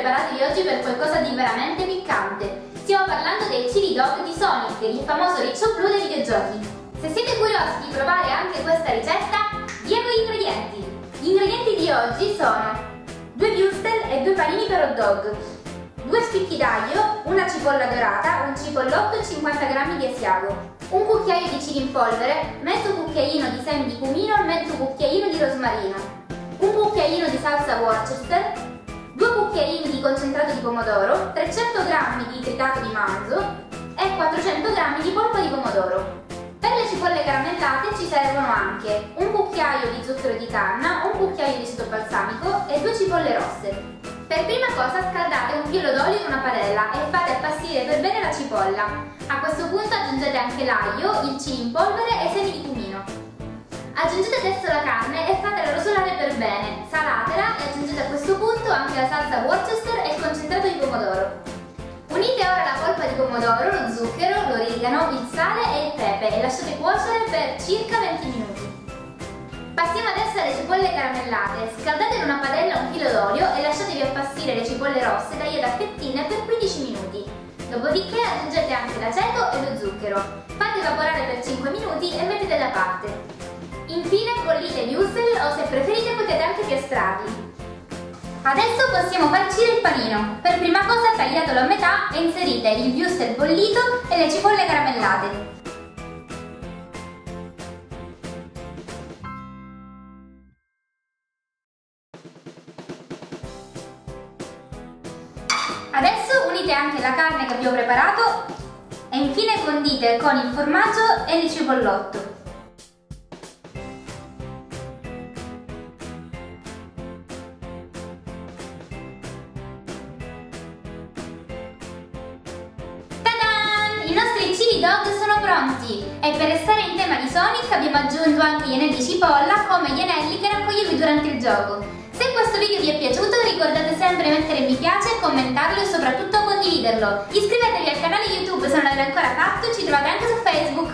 preparati oggi per qualcosa di veramente piccante. Stiamo parlando dei chili dog di Sonic, il famoso riccio blu dei videogiochi. Se siete curiosi di provare anche questa ricetta, vi elenco gli ingredienti. Gli ingredienti di oggi sono 2 würstel e 2 panini per hot dog, 2 spicchi d'aglio, una cipolla dorata, un cipollotto e 50 g di asiago, un cucchiaio di chili in polvere, mezzo cucchiaino di semi di cumino, mezzo cucchiaino di rosmarino, un cucchiaino di salsa Worcester, 2 cucchiaini di concentrato di pomodoro, 300 g di tritato di manzo e 400 g di polpa di pomodoro. Per le cipolle caramellate ci servono anche un cucchiaio di zucchero di canna, un cucchiaio di aceto balsamico e 2 cipolle rosse. Per prima cosa scaldate un filo d'olio in una padella e fate appassire per bene la cipolla. A questo punto aggiungete anche l'aglio, il chili in polvere e semi di cumino. Aggiungete adesso la carne e fatela rosolare per bene, salatela e aggiungete a questo punto anche la salsa Worcester e il concentrato di pomodoro. Unite ora la polpa di pomodoro, lo zucchero, l'origano, il sale e il pepe e lasciate cuocere per circa 20 minuti. Passiamo adesso alle cipolle caramellate. Scaldate in una padella un filo d'olio e lasciatevi appassire le cipolle rosse tagliate a fettine per 15 minuti. Dopodiché aggiungete anche l'aceto e lo zucchero. Fate evaporare per 5 minuti e mettete da parte. Infine bollite gli würstel o se preferite potete anche piastrarli. Adesso possiamo farcire il panino. Per prima cosa tagliatelo a metà e inserite il würstel bollito e le cipolle caramellate. Adesso unite anche la carne che abbiamo preparato e infine condite con il formaggio e il cipollotto. I nostri chili dog sono pronti e per restare in tema di Sonic abbiamo aggiunto anche gli anelli di cipolla come gli anelli che raccoglievi durante il gioco. Se questo video vi è piaciuto ricordate sempre di mettere mi piace, commentarlo e soprattutto condividerlo. Iscrivetevi al canale YouTube se non l'avete ancora fatto e ci trovate anche su Facebook.